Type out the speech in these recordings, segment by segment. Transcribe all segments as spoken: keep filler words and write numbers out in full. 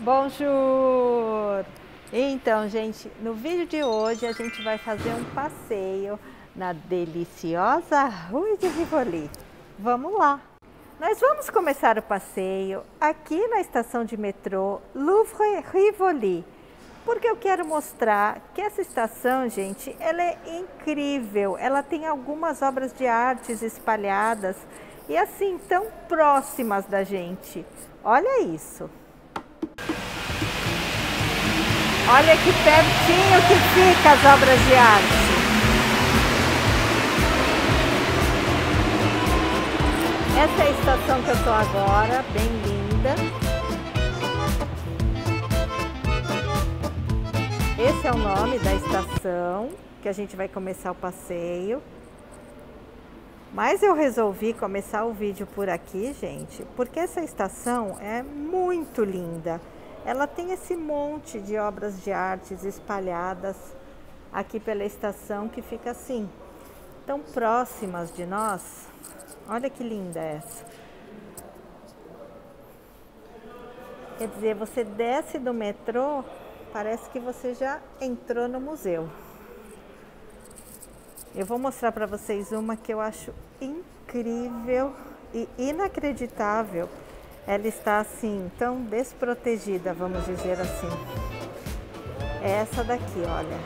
Bonjour! Então, gente, no vídeo de hoje a gente vai fazer um passeio na deliciosa Rue de Rivoli. Vamos lá! Nós vamos começar o passeio aqui na estação de metrô Louvre Rivoli, porque eu quero mostrar que essa estação, gente, ela é incrível. Ela tem algumas obras de artes espalhadas e assim tão próximas da gente. Olha isso! Olha que pertinho que fica as obras de arte. Essa é a estação que eu estou agora, bem linda. Esse é o nome da estação que a gente vai começar o passeio. Mas eu resolvi começar o vídeo por aqui, gente, porque essa estação é muito linda. Ela tem esse monte de obras de artes espalhadas aqui pela estação que fica assim, tão próximas de nós. Olha que linda essa. Quer dizer, você desce do metrô, parece que você já entrou no museu. Eu vou mostrar para vocês uma que eu acho incrível e inacreditável. Ela está assim, tão desprotegida, vamos dizer assim. É essa daqui, olha.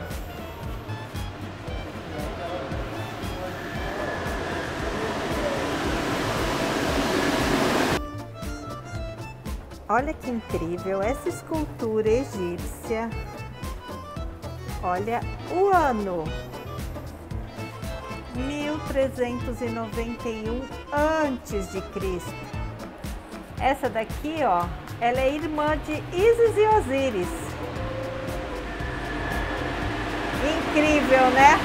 Olha que incrível, essa escultura egípcia. Olha o ano. mil trezentos e noventa e um antes de Cristo. Essa daqui, ó, ela é irmã de Isis e Osiris. Incrível, né?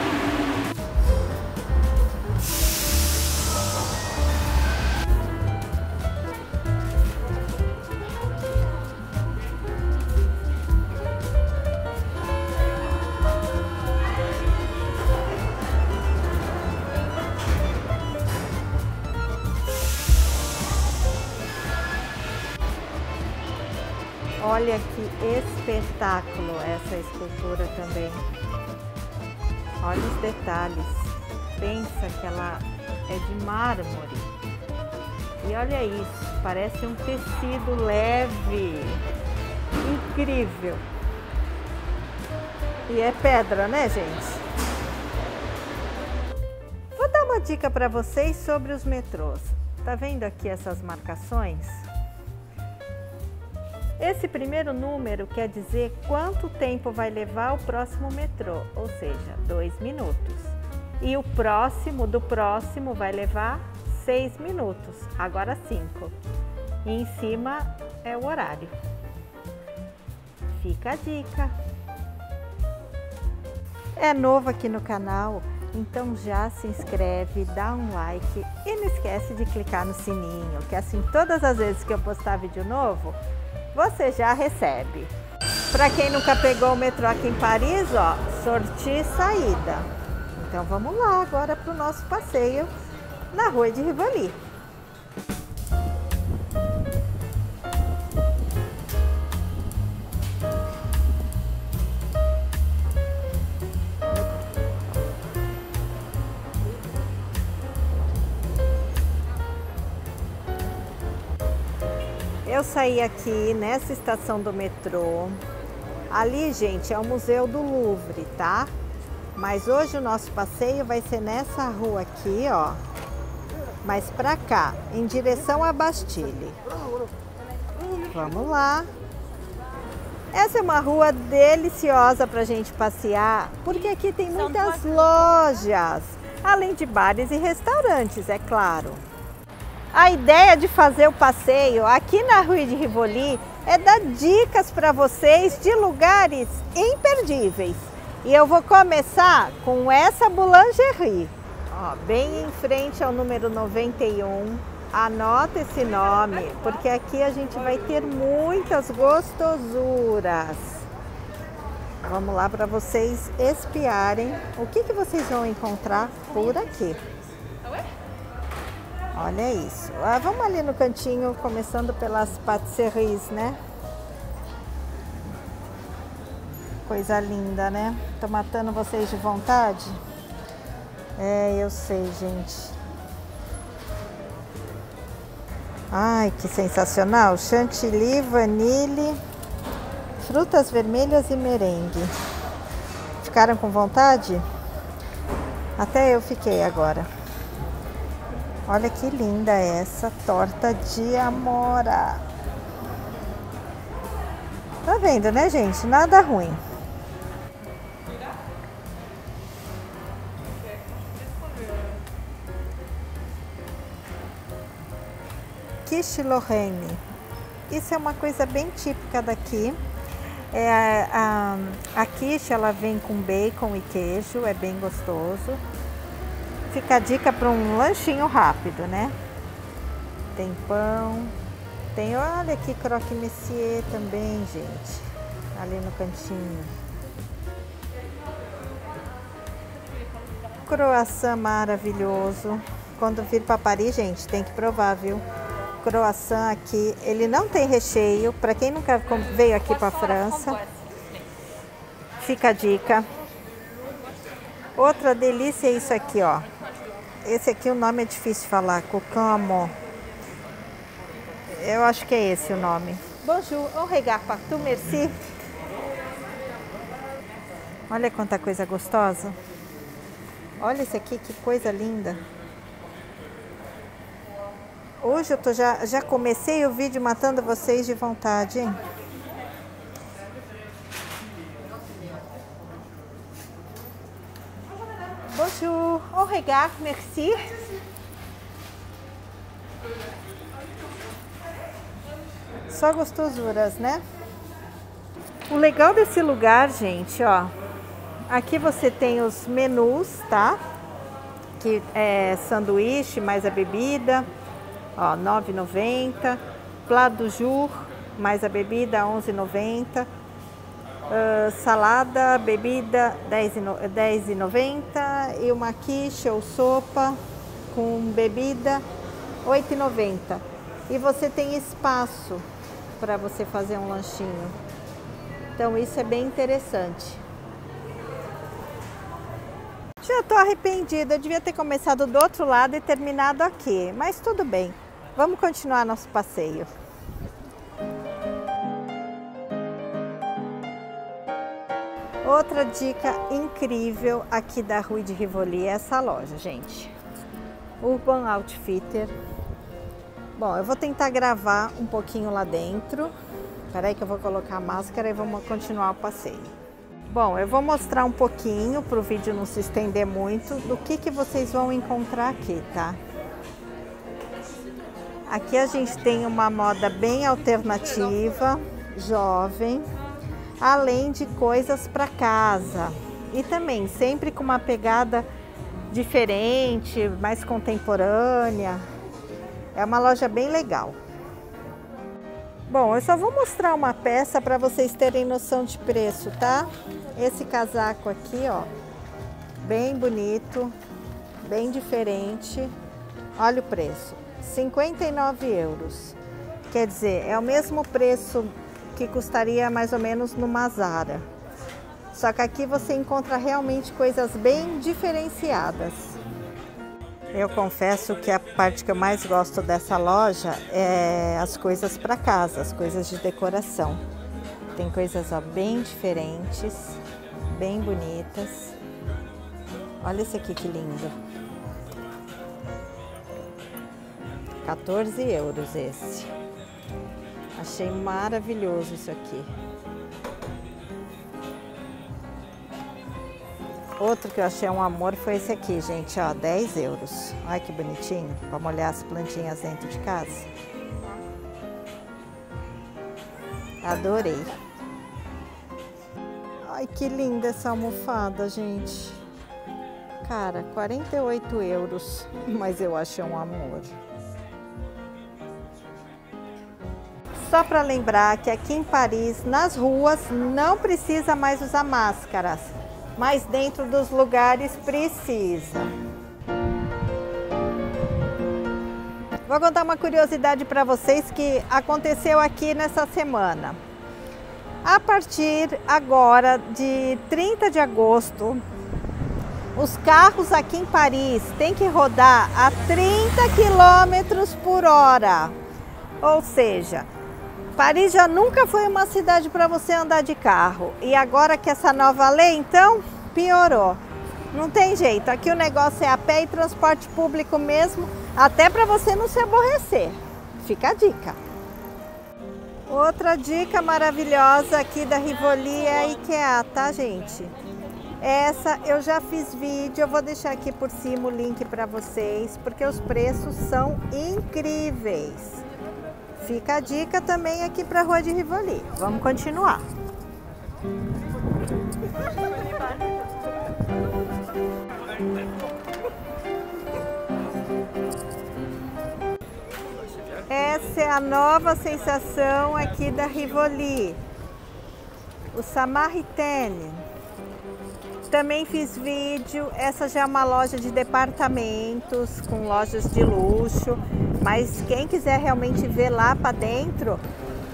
Olha que espetáculo essa escultura também. Olha os detalhes. Pensa que ela é de mármore. E olha isso, parece um tecido leve. Incrível. E é pedra, né, gente? Vou dar uma dica para vocês sobre os metrôs. Tá vendo aqui essas marcações? Esse primeiro número quer dizer quanto tempo vai levar o próximo metrô, ou seja, dois minutos. E o próximo do próximo vai levar seis minutos, agora cinco. E em cima é o horário. Fica a dica. É novo aqui no canal, então já se inscreve, dá um like e não esquece de clicar no sininho, que assim todas as vezes que eu postar vídeo novo, você já recebe. Para quem nunca pegou o metrô aqui em Paris, ó, sortir saída. Então vamos lá agora para o nosso passeio na Rue de Rivoli. Eu saí aqui nessa estação do metrô. Ali, gente, é o Museu do Louvre, tá? Mas hoje o nosso passeio vai ser nessa rua aqui, ó. Mas pra cá, em direção à Bastille. Vamos lá. Essa é uma rua deliciosa pra gente passear, porque aqui tem muitas lojas, além de bares e restaurantes, é claro. A ideia de fazer o passeio aqui na Rue de Rivoli é dar dicas para vocês de lugares imperdíveis. E eu vou começar com essa boulangerie. Ó, bem em frente ao número noventa e um. Anota esse nome, porque aqui a gente vai ter muitas gostosuras. Vamos lá para vocês espiarem o que, que vocês vão encontrar por aqui. Olha isso. Ah, vamos ali no cantinho, começando pelas patisseries, né? Coisa linda, né? Tô matando vocês de vontade? É, eu sei, gente. Ai, que sensacional! Chantilly, vanille, frutas vermelhas e merengue. Ficaram com vontade? Até eu fiquei agora. Olha que linda essa torta de amora. Tá vendo, né, gente? Nada ruim. Quiche Lorraine. Isso é uma coisa bem típica daqui. É, a, a, a quiche, ela vem com bacon e queijo, é bem gostoso. Fica a dica para um lanchinho rápido, né? Tem pão, tem, olha aqui, croque monsieur também, gente, ali no cantinho. Croissant maravilhoso. Quando vir para Paris, gente, tem que provar, viu? Croissant aqui, ele não tem recheio, para quem nunca veio aqui para a França, fica a dica. Outra delícia é isso aqui, ó. Esse aqui o nome é difícil de falar, cocamo. Eu acho que é esse o nome. Bonjour, au regard partout, merci. Olha quanta coisa gostosa. Olha esse aqui, que coisa linda. Hoje eu tô já, já comecei o vídeo matando vocês de vontade, hein? Bonjour, au regard, merci. Só gostosuras, né? O legal desse lugar, gente, ó. Aqui você tem os menus, tá? Que é sanduíche mais a bebida, ó, nove e noventa. Plat du jour mais a bebida, onze e noventa. Uh, salada, bebida, dez e noventa, e uma quiche ou sopa com bebida, oito e noventa. E você tem espaço para você fazer um lanchinho. Então isso é bem interessante. Já estou arrependida, eu devia ter começado do outro lado e terminado aqui, mas tudo bem. Vamos continuar nosso passeio. Outra dica incrível aqui da Rue de Rivoli é essa loja, gente. Urban Outfitter. Bom, eu vou tentar gravar um pouquinho lá dentro. Espera aí que eu vou colocar a máscara e vamos continuar o passeio. Bom, eu vou mostrar um pouquinho, para o vídeo não se estender muito, do que, que vocês vão encontrar aqui, tá? Aqui a gente tem uma moda bem alternativa, jovem. Além de coisas para casa e também sempre com uma pegada diferente, mais contemporânea. É uma loja bem legal. Bom, eu só vou mostrar uma peça para vocês terem noção de preço, tá? Esse casaco aqui, ó, bem bonito, bem diferente. Olha o preço, cinquenta e nove euros. Quer dizer, é o mesmo preço que custaria mais ou menos numa Zara. Só que aqui você encontra realmente coisas bem diferenciadas. Eu confesso que a parte que eu mais gosto dessa loja é as coisas para casa, as coisas de decoração. Tem coisas, ó, bem diferentes, bem bonitas. Olha esse aqui que lindo. quatorze euros esse. Achei maravilhoso isso aqui. Outro que eu achei um amor foi esse aqui, gente, ó, dez euros. Olha que bonitinho, para molhar as plantinhas dentro de casa. Adorei. Ai, que linda essa almofada, gente. Cara, quarenta e oito euros, mas eu achei um amor. Só para lembrar que aqui em Paris, nas ruas, não precisa mais usar máscaras, mas dentro dos lugares precisa. Vou contar uma curiosidade para vocês que aconteceu aqui nessa semana. A partir agora de trinta de agosto, os carros aqui em Paris têm que rodar a trinta quilômetros por hora. Ou seja, Paris já nunca foi uma cidade para você andar de carro. E agora que essa nova lei, então, piorou. Não tem jeito, aqui o negócio é a pé e transporte público mesmo, até para você não se aborrecer. Fica a dica. Outra dica maravilhosa aqui da Rivoli é a IKEA, tá, gente? Essa eu já fiz vídeo, eu vou deixar aqui por cima o link para vocês, porque os preços são incríveis. Fica a dica também aqui para a Rua de Rivoli. Vamos continuar. Essa é a nova sensação aqui da Rivoli, o Samaritaine. Também fiz vídeo. Essa já é uma loja de departamentos com lojas de luxo. Mas quem quiser realmente ver lá para dentro,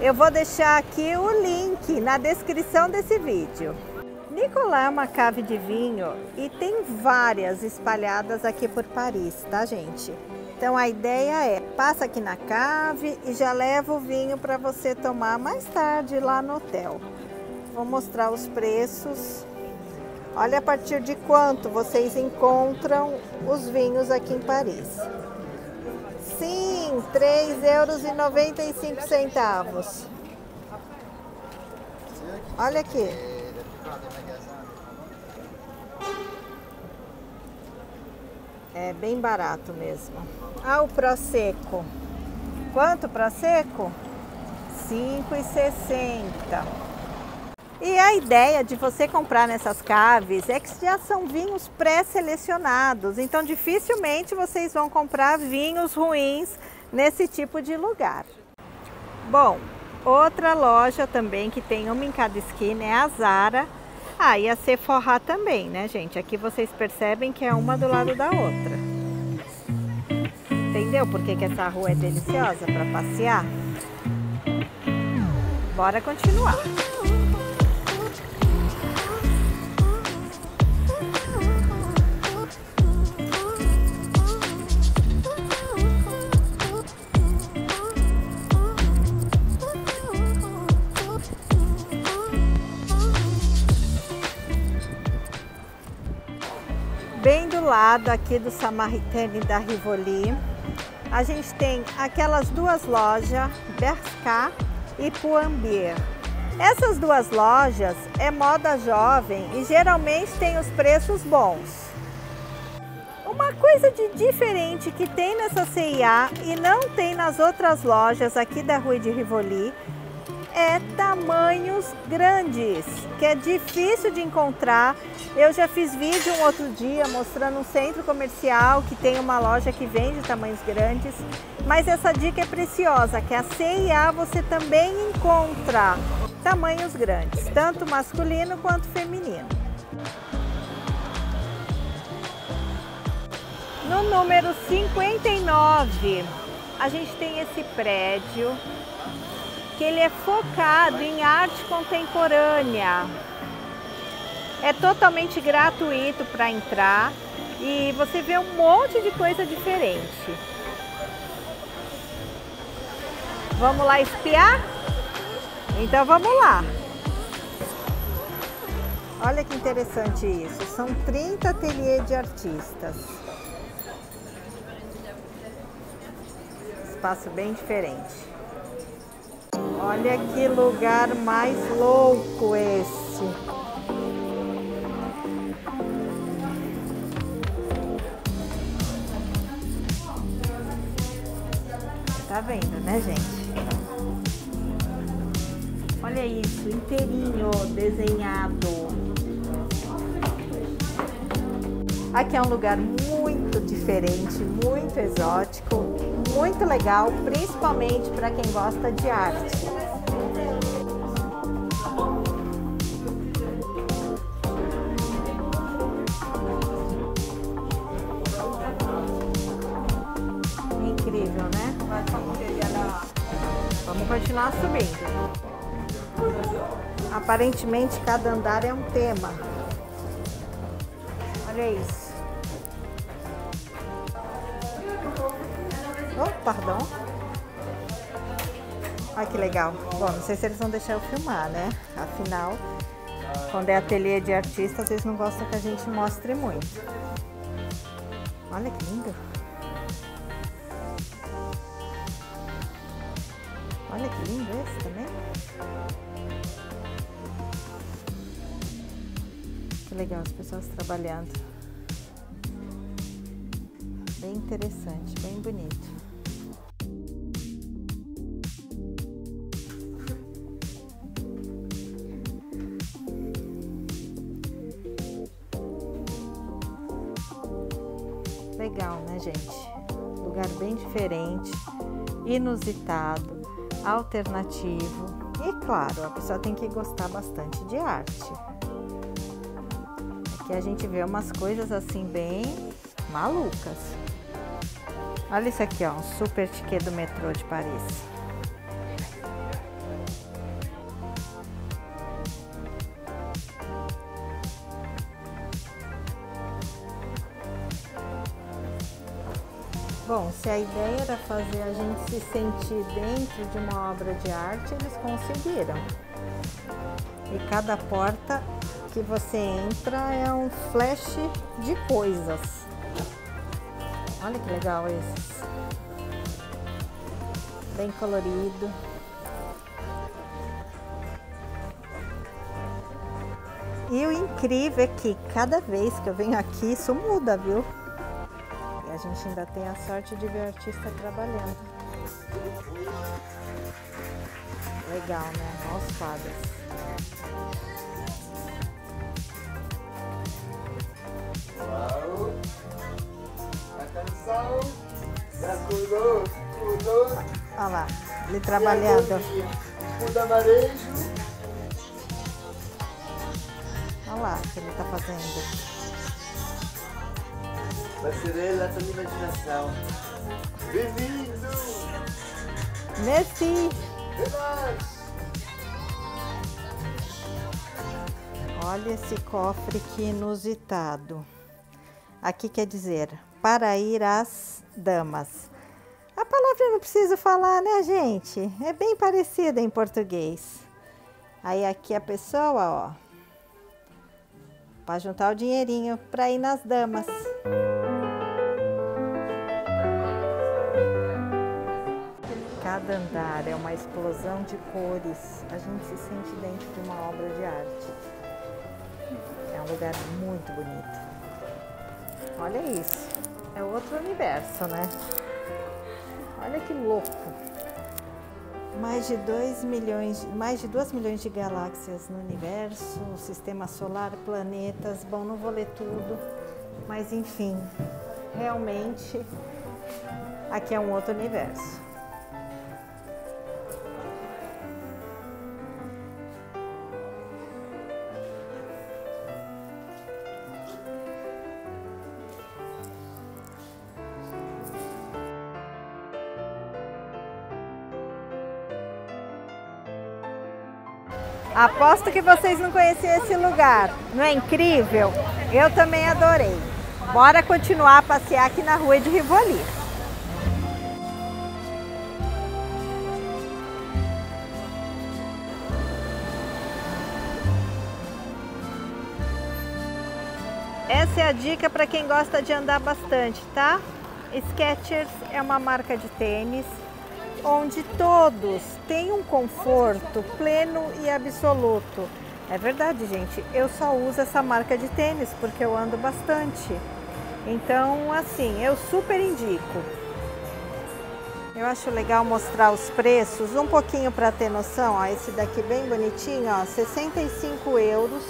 eu vou deixar aqui o link na descrição desse vídeo. Nicolas é uma cave de vinho e tem várias espalhadas aqui por Paris, tá, gente? Então a ideia é, passa aqui na cave e já leva o vinho para você tomar mais tarde lá no hotel. Vou mostrar os preços. Olha a partir de quanto vocês encontram os vinhos aqui em Paris. Sim, três euros e noventa e cinco centavos. Olha aqui. É bem barato mesmo. Ah, o Prosecco. Quanto Prosecco? cinco e sessenta. E a ideia de você comprar nessas caves é que já são vinhos pré-selecionados, então dificilmente vocês vão comprar vinhos ruins nesse tipo de lugar. Bom, outra loja também que tem uma em cada esquina é a Zara. Ah, e a Sephora também, né, gente? Aqui vocês percebem que é uma do lado da outra. Entendeu por que que essa rua é deliciosa para passear? Bora continuar. Bem do lado aqui do Samaritaine da Rivoli, a gente tem aquelas duas lojas, Bershka e Pull and Bear. Essas duas lojas é moda jovem e geralmente tem os preços bons. Uma coisa de diferente que tem nessa C e A e não tem nas outras lojas aqui da Rue de Rivoli é tamanhos grandes, que é difícil de encontrar. Eu já fiz vídeo um outro dia mostrando um centro comercial que tem uma loja que vende tamanhos grandes, mas essa dica é preciosa, que a C e A você também encontra tamanhos grandes, tanto masculino quanto feminino. No número cinquenta e nove, a gente tem esse prédio que ele é focado em arte contemporânea. É totalmente gratuito para entrar e você vê um monte de coisa diferente. Vamos lá espiar? Então vamos lá! Olha que interessante isso, são trinta ateliês de artistas. Espaço bem diferente. Olha que lugar mais louco esse! Tá vendo, né, gente? Olha isso, inteirinho desenhado. Aqui é um lugar muito diferente, muito exótico, muito legal, principalmente para quem gosta de arte. continuar subindo. Aparentemente, cada andar é um tema. Olha isso. Oh, pardon. Olha que legal. Bom, não sei se eles vão deixar eu filmar, né? Afinal, quando é ateliê de artista, às vezes não gostam que a gente mostre muito. Olha que lindo. Olha que lindo esse também. Que legal, as pessoas trabalhando. Bem interessante, bem bonito. Legal, né, gente? Lugar bem diferente, inusitado, alternativo e, claro, a pessoa tem que gostar bastante de arte. Aqui a gente vê umas coisas assim bem malucas. Olha isso aqui, ó, um super ticket do metrô de Paris. Bom, se a ideia era fazer a gente se sentir dentro de uma obra de arte, eles conseguiram. E cada porta que você entra é um flash de coisas. Olha que legal esses. Bem colorido. E o incrível é que cada vez que eu venho aqui, isso muda, viu? A gente ainda tem a sorte de ver o artista trabalhando. Legal, né? Olha os quadros. Olha lá, ele trabalhando. Olha lá o que ele tá fazendo. Passarela da imaginação. Bem-vindo! Merci! Olha esse cofre que inusitado. Aqui quer dizer, para ir às damas. A palavra eu não preciso falar, né, gente? É bem parecida em português. Aí aqui a pessoa, ó, para juntar o dinheirinho para ir nas damas. Cada andar é uma explosão de cores. A gente se sente dentro de uma obra de arte. É um lugar muito bonito. Olha isso. É outro universo, né? Olha que louco. Mais de dois milhões, mais de dois milhões de galáxias no universo, o sistema solar, planetas. Bom, não vou ler tudo, mas enfim, realmente aqui é um outro universo. Aposto que vocês não conheciam esse lugar, não é incrível? Eu também adorei. Bora continuar a passear aqui na Rua de Rivoli. Essa é a dica para quem gosta de andar bastante, tá? Skechers é uma marca de tênis, onde todos têm um conforto pleno e absoluto. É verdade, gente, eu só uso essa marca de tênis porque eu ando bastante. Então, assim, eu super indico. Eu acho legal mostrar os preços, um pouquinho para ter noção. Ó, esse daqui bem bonitinho, ó, sessenta e cinco euros.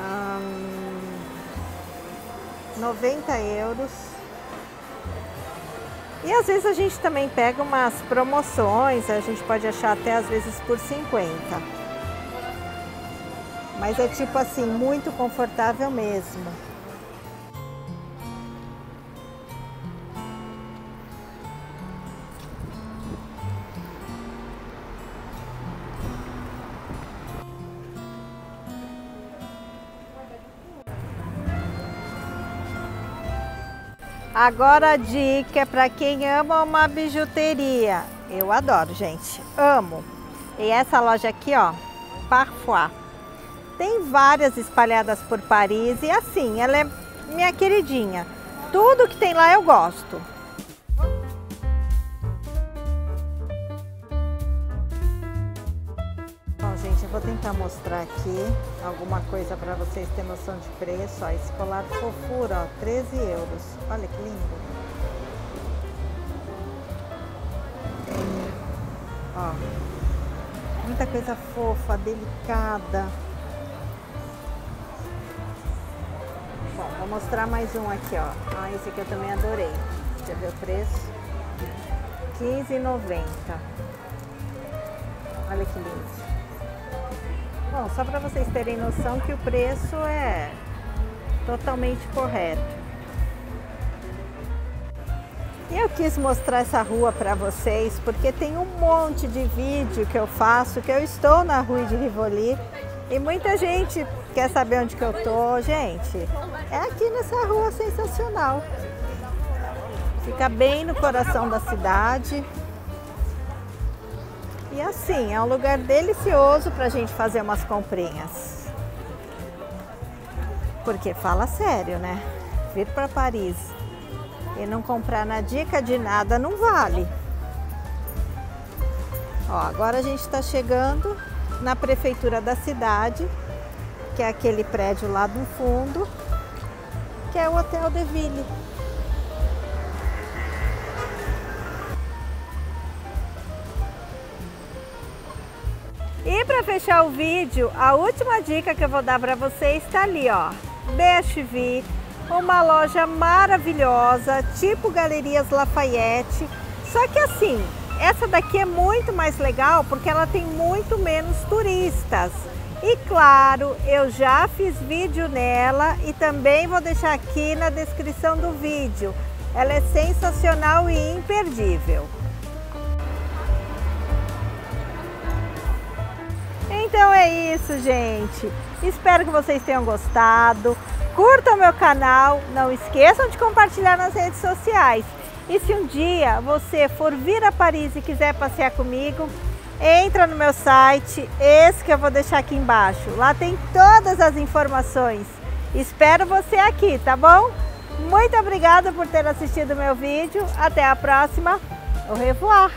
Hum, noventa euros. E às vezes a gente também pega umas promoções, a gente pode achar até às vezes por cinquenta. Mas é tipo assim, muito confortável mesmo. Agora a dica é para quem ama uma bijuteria. Eu adoro, gente. Amo. E essa loja aqui, ó, Parfois. Tem várias espalhadas por Paris e assim, ela é minha queridinha. Tudo que tem lá eu gosto. Bom, gente, eu vou tentar mostrar aqui alguma coisa para vocês terem noção de preço. Ó, esse colar de fofura, ó, treze euros. Olha que lindo. Ó, muita coisa fofa, delicada. Bom, vou mostrar mais um aqui, ó. Ah, esse aqui eu também adorei. Deixa eu ver o preço. quinze e noventa. Olha que lindo. Bom, só para vocês terem noção que o preço é totalmente correto. E eu quis mostrar essa rua para vocês porque tem um monte de vídeo que eu faço, que eu estou na Rue de Rivoli e muita gente quer saber onde que eu tô. Gente, é aqui nessa rua sensacional. Fica bem no coração da cidade. E assim, é um lugar delicioso pra gente fazer umas comprinhas. Porque fala sério, né? Vir para Paris e não comprar na dica de nada não vale. Ó, agora a gente está chegando na prefeitura da cidade, que é aquele prédio lá do fundo, que é o Hotel de Ville. E para fechar o vídeo, a última dica que eu vou dar para vocês está ali, ó, B H V. Uma loja maravilhosa, tipo Galerias Lafayette. Só que assim, essa daqui é muito mais legal porque ela tem muito menos turistas. E claro, eu já fiz vídeo nela e também vou deixar aqui na descrição do vídeo. Ela é sensacional e imperdível. Então é isso, gente. Espero que vocês tenham gostado. Curtam meu canal, não esqueçam de compartilhar nas redes sociais. E se um dia você for vir a Paris e quiser passear comigo, entra no meu site, esse que eu vou deixar aqui embaixo. Lá tem todas as informações. Espero você aqui, tá bom? Muito obrigada por ter assistido meu vídeo. Até a próxima. Au revoir!